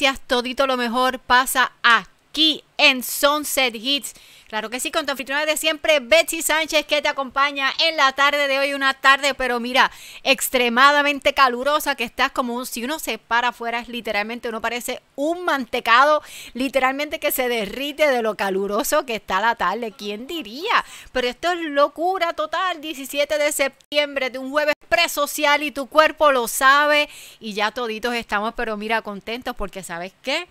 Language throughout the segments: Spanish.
noticias, todito lo mejor pasa aquí en Sunset Hits. Claro que sí, con tu anfitriona de siempre, Betsy Sánchez, que te acompaña en la tarde de hoy. Una tarde, pero mira, extremadamente calurosa, que estás como si uno se para afuera, es literalmente, uno parece un mantecado, literalmente que se derrite de lo caluroso que está la tarde. ¿Quién diría? Pero esto es locura total, 17 de septiembre, de un jueves presocial y tu cuerpo lo sabe. Y ya toditos estamos, pero mira, contentos porque ¿sabes qué?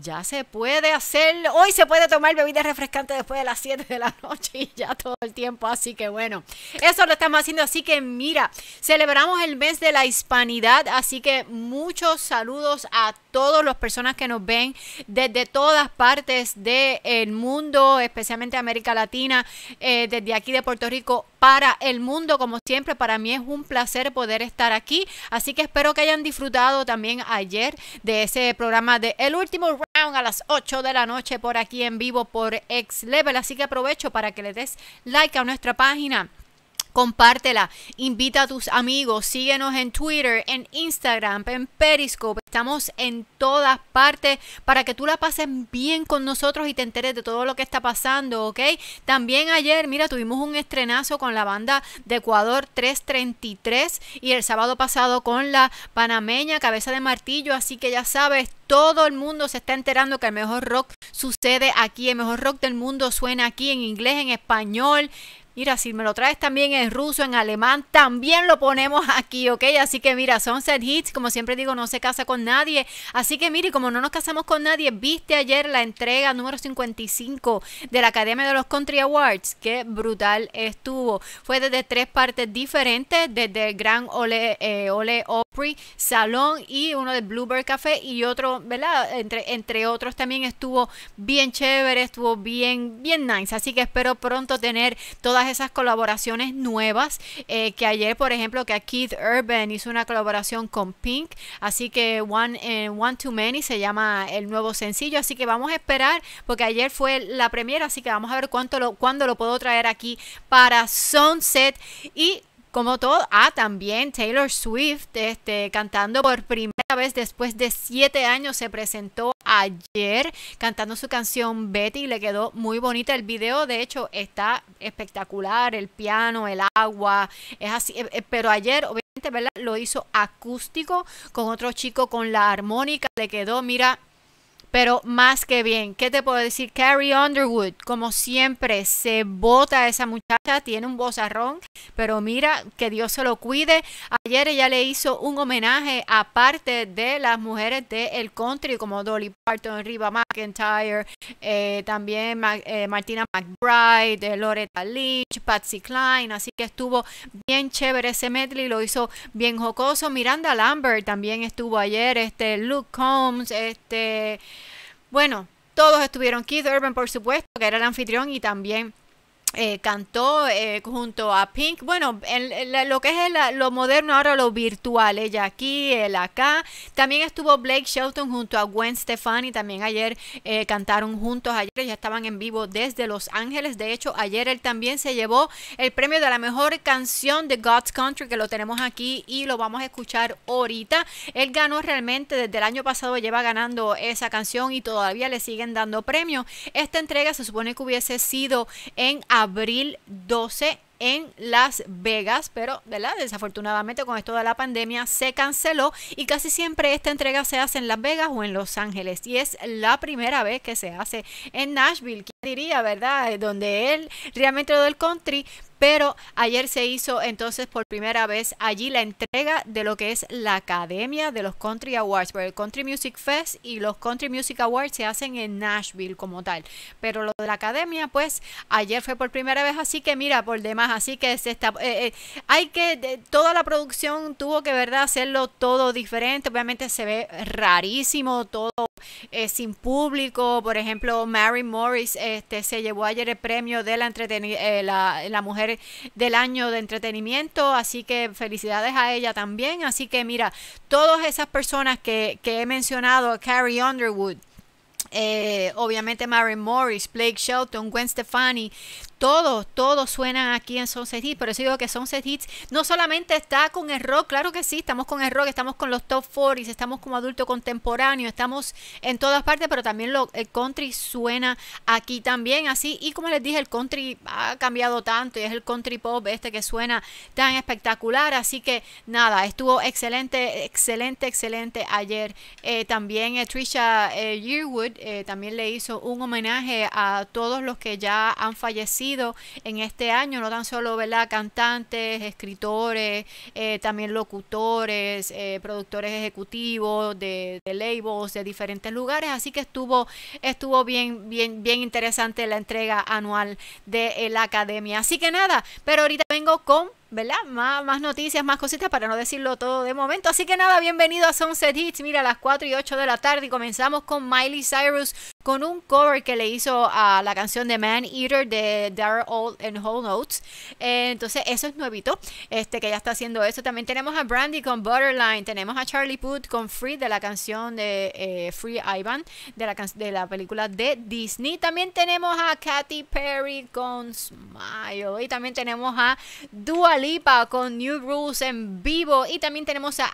Ya se puede hacer, hoy se puede tomar bebidas refrescantes después de las 7 de la noche y ya todo el tiempo, así que bueno, eso lo estamos haciendo, así que mira, celebramos el mes de la hispanidad, así que muchos saludos a todas las personas que nos ven desde todas partes del mundo, especialmente América Latina, desde aquí de Puerto Rico para el mundo, como siempre, para mí es un placer poder estar aquí, así que espero que hayan disfrutado también ayer de ese programa de El Último Round a las 8 de la noche por aquí en vivo por X Level, así que aprovecho para que le des like a nuestra página. Compártela, invita a tus amigos, síguenos en Twitter, en Instagram, en Periscope. Estamos en todas partes para que tú la pases bien con nosotros y te enteres de todo lo que está pasando, ¿ok? También ayer, mira, tuvimos un estrenazo con la banda de Ecuador 333 y el sábado pasado con la panameña Cabeza de Martillo, así que ya sabes, todo el mundo se está enterando que el mejor rock sucede aquí, el mejor rock del mundo suena aquí en inglés, en español. Mira, si me lo traes también en ruso, en alemán, también lo ponemos aquí, ¿ok? Así que mira, Sunset Hits, como siempre digo, no se casa con nadie. Así que mire, como no nos casamos con nadie, viste ayer la entrega número 55 de la Academia de los Country Awards. Qué brutal estuvo. Fue desde tres partes diferentes, desde el gran Ole Opry Salón y uno de Bluebird Café y otro, ¿verdad? Entre otros también estuvo bien chévere, estuvo bien nice. Así que espero pronto tener todas esas colaboraciones nuevas, que ayer por ejemplo que a Keith Urban hizo una colaboración con Pink, así que One Too Many se llama el nuevo sencillo, así que vamos a esperar porque ayer fue la premiera, así que vamos a ver cuándo lo puedo traer aquí para Sunset. Y como todo, también Taylor Swift cantando por primera vez después de 7 años, se presentó ayer cantando su canción Betty y le quedó muy bonita. El video de hecho está espectacular, el piano, el agua, es así, pero ayer obviamente, ¿verdad?, lo hizo acústico con otro chico con la armónica, le quedó, mira, pero más que bien. ¿Qué te puedo decir? Carrie Underwood, como siempre, se bota esa muchacha, tiene un vozarrón, pero mira, que Dios se lo cuide. Ayer ella le hizo un homenaje a parte de las mujeres del country, como Dolly Parton, Riva Mar McEntire, también Martina McBride, Loretta Lynch, Patsy Klein, así que estuvo bien chévere ese medley, lo hizo bien jocoso. Miranda Lambert también estuvo ayer, Luke Combs, bueno, todos estuvieron. Keith Urban, por supuesto, que era el anfitrión y también cantó junto a Pink. Bueno, lo que es lo moderno ahora, lo virtual, ella aquí, él acá. También estuvo Blake Shelton junto a Gwen Stefani, también ayer cantaron juntos, ayer ya estaban en vivo desde Los Ángeles. De hecho, ayer él también se llevó el premio de la mejor canción de God's Country, que lo tenemos aquí y lo vamos a escuchar ahorita. Él ganó realmente, desde el año pasado lleva ganando esa canción y todavía le siguen dando premios. Esta entrega se supone que hubiese sido en abril 12 en Las Vegas, pero, ¿verdad?, desafortunadamente con esto de la pandemia se canceló y casi siempre esta entrega se hace en Las Vegas o en Los Ángeles y es la primera vez que se hace en Nashville, ¿quién diría?, ¿verdad?, donde él realmente lo del country. Pero ayer se hizo entonces por primera vez allí la entrega de lo que es la Academia de los Country Awards, porque el Country Music Fest y los Country Music Awards se hacen en Nashville como tal, pero lo de la Academia pues ayer fue por primera vez, así que mira, por demás, así que toda la producción tuvo que, ¿verdad?, hacerlo todo diferente, obviamente se ve rarísimo, todo sin público. Por ejemplo, Mary Morris se llevó ayer el premio de la mujer del año de entretenimiento, así que felicidades a ella también. Así que mira, todas esas personas que he mencionado, Carrie Underwood, obviamente Mary Morris, Blake Shelton, Gwen Stefani, Todos suenan aquí en Sunset Hits. Por eso digo que Sunset Hits no solamente está con el rock, claro que sí, estamos con el rock, estamos con los top 40s, estamos como adulto contemporáneo, estamos en todas partes, pero también el country suena aquí también, así. Y como les dije, el country ha cambiado tanto y es el country pop este que suena tan espectacular. Así que nada, estuvo excelente ayer. También Trisha Yearwood también le hizo un homenaje a todos los que ya han fallecido en este año, no tan solo, ¿verdad?, cantantes, escritores, también locutores, productores ejecutivos de labels de diferentes lugares. Así que estuvo bien interesante la entrega anual de la academia. Así que nada, pero ahorita vengo con, ¿verdad?, más noticias, más cositas, para no decirlo todo de momento. Así que nada, bienvenido a Sunset Hits. Mira, a las 4 y 8 de la tarde y comenzamos con Miley Cyrus con un cover que le hizo a la canción de Man Eater de Daryl Hall and John Oates. Entonces eso es nuevito, que ya está haciendo eso. También tenemos a Brandy con Butterline, tenemos a Charlie Puth con Free de la canción de Free Ivan de la película de Disney. También tenemos a Katy Perry con Smile y también tenemos a Dua Lipa con New Rules en vivo y también tenemos a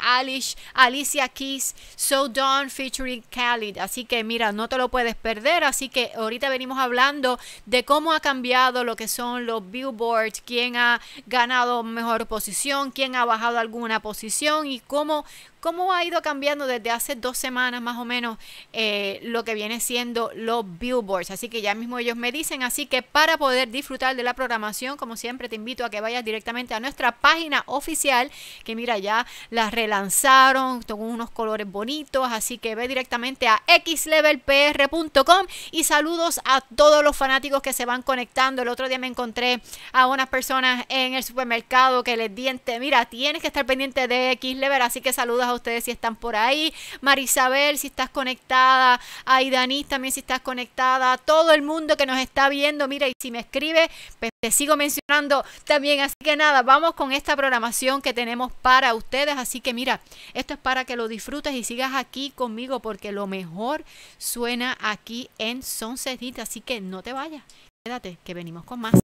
Alicia Keys, So Dawn featuring Khalid. Así que mira, no te lo puedes perder. Así que ahorita venimos hablando de cómo ha cambiado lo que son los billboards, quién ha ganado mejor posición, quién ha bajado alguna posición y cómo ha ido cambiando desde hace 2 semanas más o menos lo que viene siendo los billboards. Así que ya mismo ellos me dicen. Así que para poder disfrutar de la programación, como siempre, te invito a que vayas directamente a nuestra página oficial, que mira, ya las relanzaron con unos colores bonitos. Así que ve directamente a xlevelpr.com y saludos a todos los fanáticos que se van conectando. El otro día me encontré a unas personas en el supermercado que les diente, mira, tienes que estar pendiente de Xlevel. Así que saludos a ustedes si están por ahí, Marisabel si estás conectada, Aidanis también si estás conectada, todo el mundo que nos está viendo, mira, y si me escribe, pues te sigo mencionando también. Así que nada, vamos con esta programación que tenemos para ustedes. Así que mira, esto es para que lo disfrutes y sigas aquí conmigo, porque lo mejor suena aquí en Sunset Hits. Así que no te vayas, quédate que venimos con más.